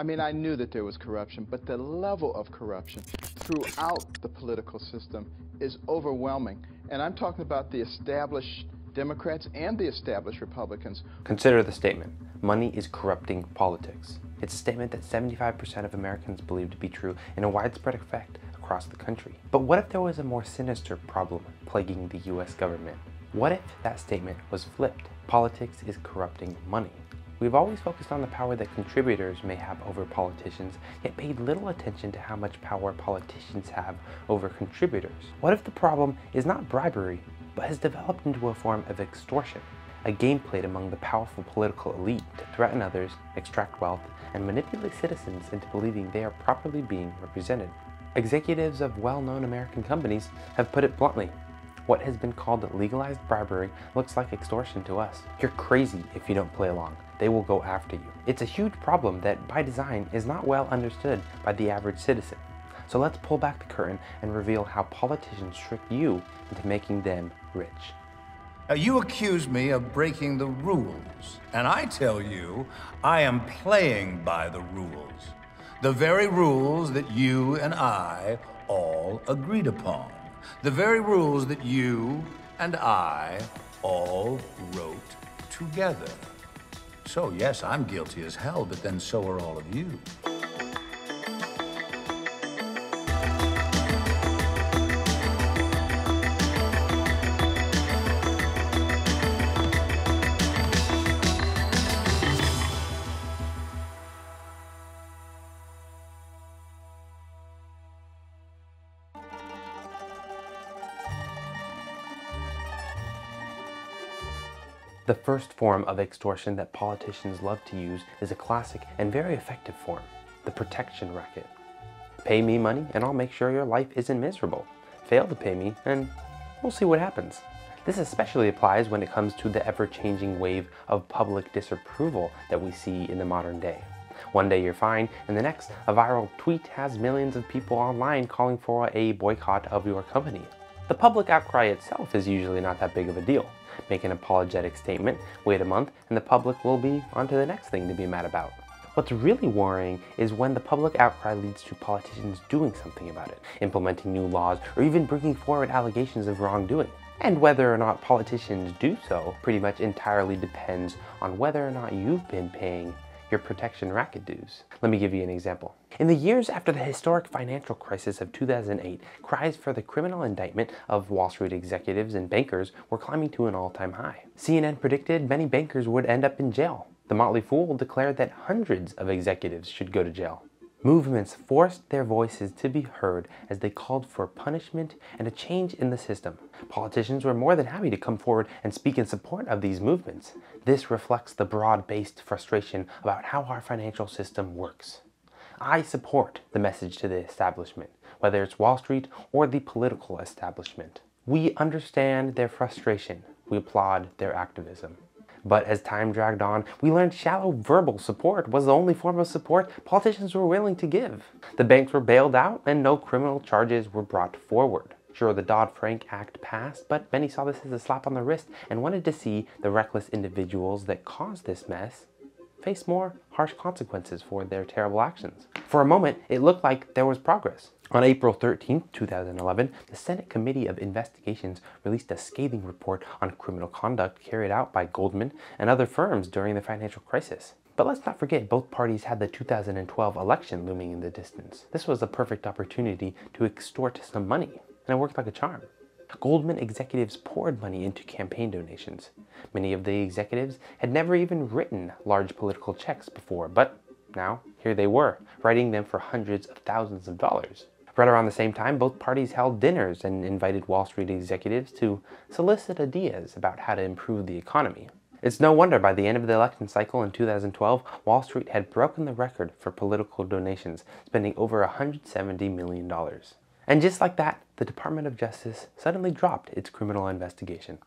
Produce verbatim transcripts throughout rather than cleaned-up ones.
I mean, I knew that there was corruption, but the level of corruption throughout the political system is overwhelming. And I'm talking about the established Democrats and the established Republicans. Consider the statement, money is corrupting politics. It's a statement that seventy-five percent of Americans believe to be true in a widespread effect across the country. But what if there was a more sinister problem plaguing the U S government? What if that statement was flipped? Politics is corrupting money. We've always focused on the power that contributors may have over politicians, yet paid little attention to how much power politicians have over contributors. What if the problem is not bribery, but has developed into a form of extortion, a game played among the powerful political elite to threaten others, extract wealth, and manipulate citizens into believing they are properly being represented? Executives of well-known American companies have put it bluntly. What has been called legalized bribery looks like extortion to us. You're crazy if you don't play along. They will go after you. It's a huge problem that, by design, is not well understood by the average citizen. So let's pull back the curtain and reveal how politicians trick you into making them rich. Now, you accuse me of breaking the rules, and I tell you, I am playing by the rules. The very rules that you and I all agreed upon. The very rules that you and I all wrote together. So yes, I'm guilty as hell, but then so are all of you. The first form of extortion that politicians love to use is a classic and very effective form, the protection racket. Pay me money and I'll make sure your life isn't miserable. Fail to pay me and we'll see what happens. This especially applies when it comes to the ever-changing wave of public disapproval that we see in the modern day. One day you're fine, and the next, a viral tweet has millions of people online calling for a boycott of your company. The public outcry itself is usually not that big of a deal. Make an apologetic statement, wait a month, and the public will be on to the next thing to be mad about. What's really worrying is when the public outcry leads to politicians doing something about it, implementing new laws, or even bringing forward allegations of wrongdoing. And whether or not politicians do so pretty much entirely depends on whether or not you've been paying your protection racket dues. Let me give you an example. In the years after the historic financial crisis of two thousand eight, cries for the criminal indictment of Wall Street executives and bankers were climbing to an all-time high. C N N predicted many bankers would end up in jail. The Motley Fool declared that hundreds of executives should go to jail. Movements forced their voices to be heard as they called for punishment and a change in the system. Politicians were more than happy to come forward and speak in support of these movements. This reflects the broad-based frustration about how our financial system works. I support the message to the establishment, whether it's Wall Street or the political establishment. We understand their frustration. We applaud their activism. But as time dragged on, we learned shallow verbal support was the only form of support politicians were willing to give. The banks were bailed out and no criminal charges were brought forward. Sure, the Dodd-Frank Act passed, but many saw this as a slap on the wrist and wanted to see the reckless individuals that caused this mess face more harsh consequences for their terrible actions. For a moment, it looked like there was progress. On April thirteenth, two thousand eleven, the Senate Committee of Investigations released a scathing report on criminal conduct carried out by Goldman and other firms during the financial crisis. But let's not forget, both parties had the two thousand twelve election looming in the distance. This was a perfect opportunity to extort some money, and it worked like a charm. Goldman executives poured money into campaign donations. Many of the executives had never even written large political checks before, but now here they were, writing them for hundreds of thousands of dollars. Right around the same time, both parties held dinners and invited Wall Street executives to solicit ideas about how to improve the economy. It's no wonder by the end of the election cycle in two thousand twelve, Wall Street had broken the record for political donations, spending over one hundred seventy million dollars. And just like that, the Department of Justice suddenly dropped its criminal investigation.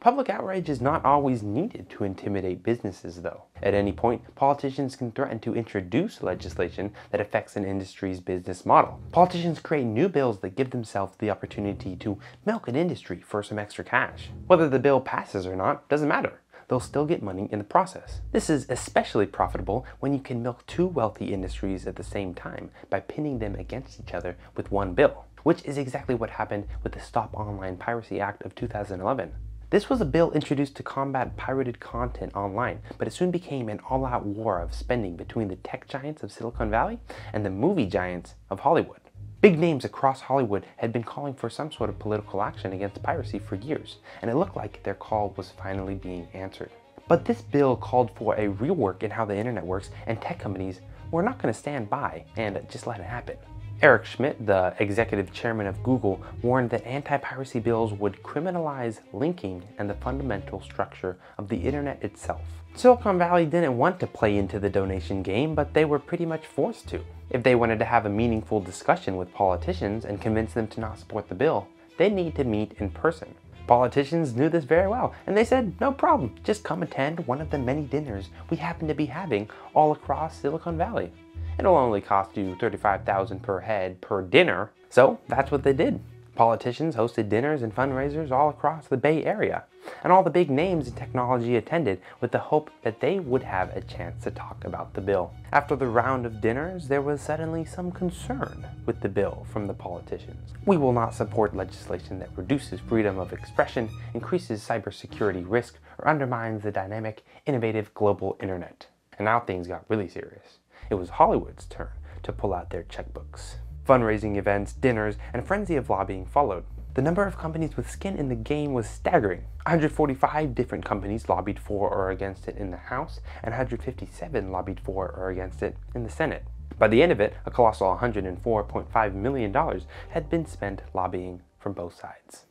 Public outrage is not always needed to intimidate businesses, though. At any point, politicians can threaten to introduce legislation that affects an industry's business model. Politicians create new bills that give themselves the opportunity to milk an industry for some extra cash. Whether the bill passes or not doesn't matter. they'll still get money in the process. This is especially profitable when you can milk two wealthy industries at the same time by pinning them against each other with one bill, which is exactly what happened with the Stop Online Piracy Act of two thousand eleven. This was a bill introduced to combat pirated content online, but it soon became an all-out war of spending between the tech giants of Silicon Valley and the movie giants of Hollywood. Big names across Hollywood had been calling for some sort of political action against piracy for years, and it looked like their call was finally being answered. But this bill called for a rework in how the internet works, and tech companies were not going to stand by and just let it happen. Eric Schmidt, the executive chairman of Google, warned that anti-piracy bills would criminalize linking and the fundamental structure of the internet itself. Silicon Valley didn't want to play into the donation game, but they were pretty much forced to. If they wanted to have a meaningful discussion with politicians and convince them to not support the bill, they need to meet in person. Politicians knew this very well, and they said, no problem, just come attend one of the many dinners we happen to be having all across Silicon Valley. It'll only cost you thirty-five thousand dollars per head per dinner. So that's what they did. Politicians hosted dinners and fundraisers all across the Bay Area, and all the big names in technology attended with the hope that they would have a chance to talk about the bill. After the round of dinners, there was suddenly some concern with the bill from the politicians. We will not support legislation that reduces freedom of expression, increases cybersecurity risk, or undermines the dynamic, innovative global internet. And now things got really serious. It was Hollywood's turn to pull out their checkbooks. Fundraising events, dinners, and a frenzy of lobbying followed. The number of companies with skin in the game was staggering. one hundred forty-five different companies lobbied for or against it in the House, and one hundred fifty-seven lobbied for or against it in the Senate. By the end of it, a colossal one hundred four point five million dollars had been spent lobbying from both sides.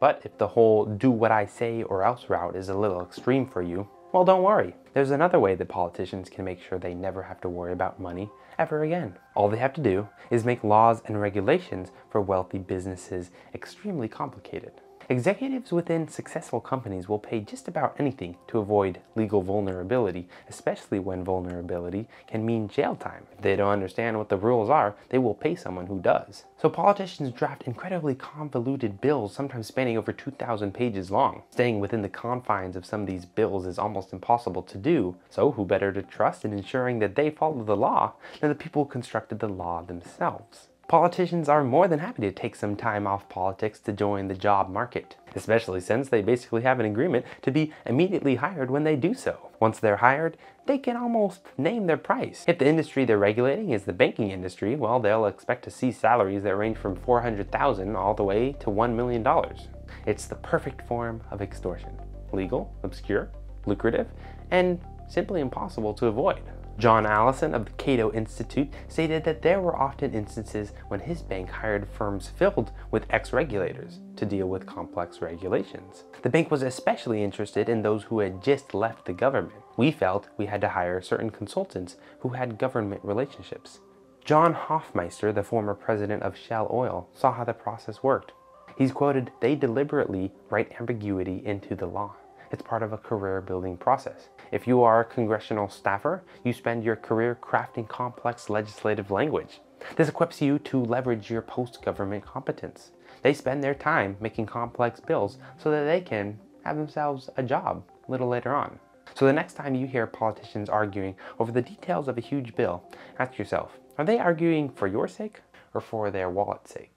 But if the whole do what I say or else route is a little extreme for you, well, don't worry. There's another way that politicians can make sure they never have to worry about money ever again. All they have to do is make laws and regulations for wealthy businesses extremely complicated. Executives within successful companies will pay just about anything to avoid legal vulnerability, especially when vulnerability can mean jail time. If they don't understand what the rules are, they will pay someone who does. So politicians draft incredibly convoluted bills, sometimes spanning over two thousand pages long. Staying within the confines of some of these bills is almost impossible to do, so who better to trust in ensuring that they follow the law than the people who constructed the law themselves? Politicians are more than happy to take some time off politics to join the job market, especially since they basically have an agreement to be immediately hired when they do so. Once they're hired, they can almost name their price. If the industry they're regulating is the banking industry, well, they'll expect to see salaries that range from four hundred thousand dollars all the way to one million dollars. It's the perfect form of extortion. Legal, obscure, lucrative, and simply impossible to avoid. John Allison of the Cato Institute stated that there were often instances when his bank hired firms filled with ex-regulators to deal with complex regulations. The bank was especially interested in those who had just left the government. We felt we had to hire certain consultants who had government relationships. John Hofmeister, the former president of Shell Oil, saw how the process worked. He's quoted, "They deliberately write ambiguity into the law. It's part of a career-building process. If you are a congressional staffer, you spend your career crafting complex legislative language. This equips you to leverage your post-government competence. They spend their time making complex bills so that they can have themselves a job a little later on." So the next time you hear politicians arguing over the details of a huge bill, ask yourself, are they arguing for your sake or for their wallet's sake?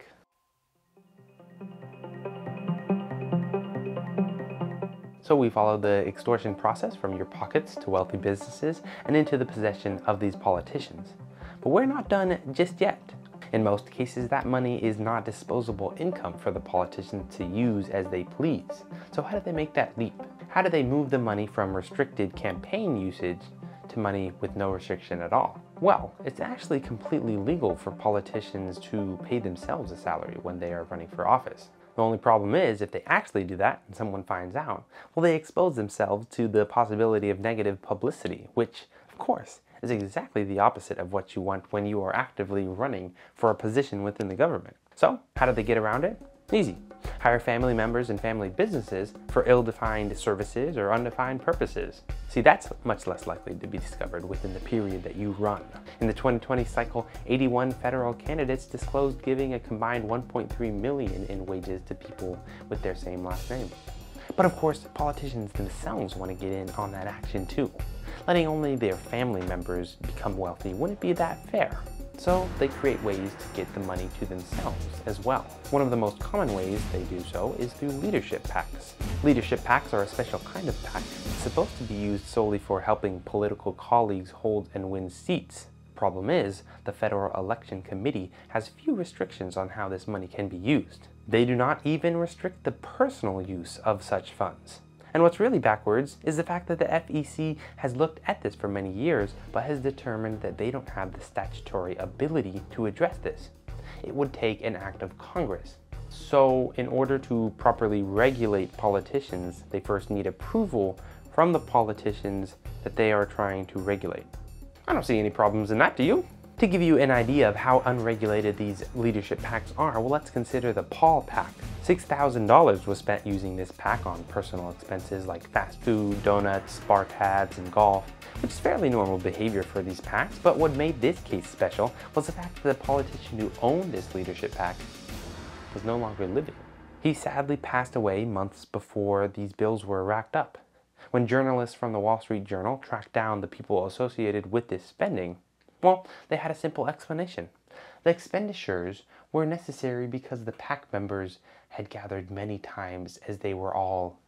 So we follow the extortion process from your pockets to wealthy businesses and into the possession of these politicians. But we're not done just yet. In most cases, that money is not disposable income for the politicians to use as they please. So how do they make that leap? How do they move the money from restricted campaign usage to money with no restriction at all? Well, it's actually completely legal for politicians to pay themselves a salary when they are running for office. The only problem is, if they actually do that and someone finds out, well, they expose themselves to the possibility of negative publicity, which, of course, is exactly the opposite of what you want when you are actively running for a position within the government. So, how do they get around it? Easy. Hire family members and family businesses for ill-defined services or undefined purposes. See, that's much less likely to be discovered within the period that you run. In the twenty twenty cycle, eighty-one federal candidates disclosed giving a combined one point three million dollars in wages to people with their same last name. But of course, politicians themselves want to get in on that action too. Letting only their family members become wealthy wouldn't be that fair. So they create ways to get the money to themselves as well. One of the most common ways they do so is through leadership PACs. Leadership PACs are a special kind of PAC. It's supposed to be used solely for helping political colleagues hold and win seats. Problem is, the Federal Election Committee has few restrictions on how this money can be used. They do not even restrict the personal use of such funds. And what's really backwards is the fact that the F E C has looked at this for many years, but has determined that they don't have the statutory ability to address this. It would take an act of Congress. So in order to properly regulate politicians, they first need approval from the politicians that they are trying to regulate. I don't see any problems in that, do you? To give you an idea of how unregulated these leadership PACs are, well, let's consider the Paul PAC. six thousand dollars was spent using this PAC on personal expenses like fast food, donuts, bar tabs, and golf, which is fairly normal behavior for these PACs, but what made this case special was the fact that the politician who owned this leadership PAC was no longer living. He sadly passed away months before these bills were racked up. When journalists from the Wall Street Journal tracked down the people associated with this spending, well, they had a simple explanation. The expenditures were necessary because the PAC members had gathered many times as they were all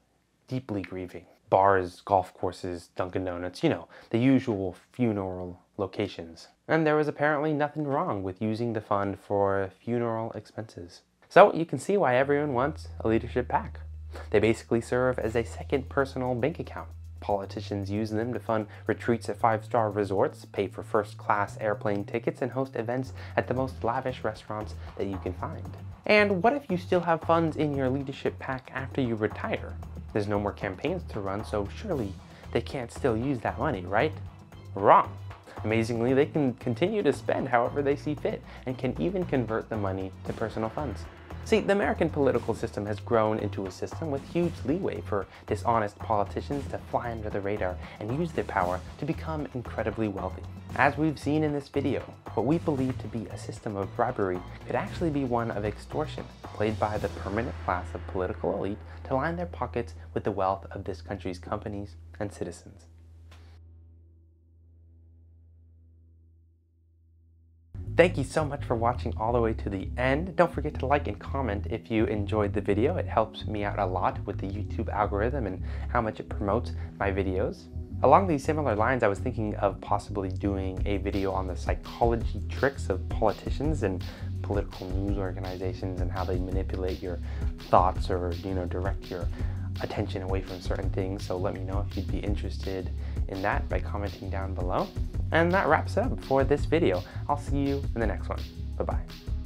deeply grieving. Bars, golf courses, Dunkin' Donuts, you know, the usual funeral locations. And there was apparently nothing wrong with using the fund for funeral expenses. So you can see why everyone wants a leadership PAC. They basically serve as a second personal bank account. Politicians use them to fund retreats at five-star resorts, pay for first-class airplane tickets, and host events at the most lavish restaurants that you can find. And what if you still have funds in your leadership PAC after you retire? There's no more campaigns to run, so surely they can't still use that money, right? Wrong. Amazingly, they can continue to spend however they see fit, and can even convert the money to personal funds. See, the American political system has grown into a system with huge leeway for dishonest politicians to fly under the radar and use their power to become incredibly wealthy. As we've seen in this video, what we believe to be a system of bribery could actually be one of extortion, played by the permanent class of political elite to line their pockets with the wealth of this country's companies and citizens. Thank you so much for watching all the way to the end. Don't forget to like and comment if you enjoyed the video. It helps me out a lot with the YouTube algorithm and how much it promotes my videos. Along these similar lines, I was thinking of possibly doing a video on the psychology tricks of politicians and political news organizations and how they manipulate your thoughts or, you know, direct your attention away from certain things. So let me know if you'd be interested in that by commenting down below. And that wraps it up for this video. I'll see you in the next one. Bye-bye.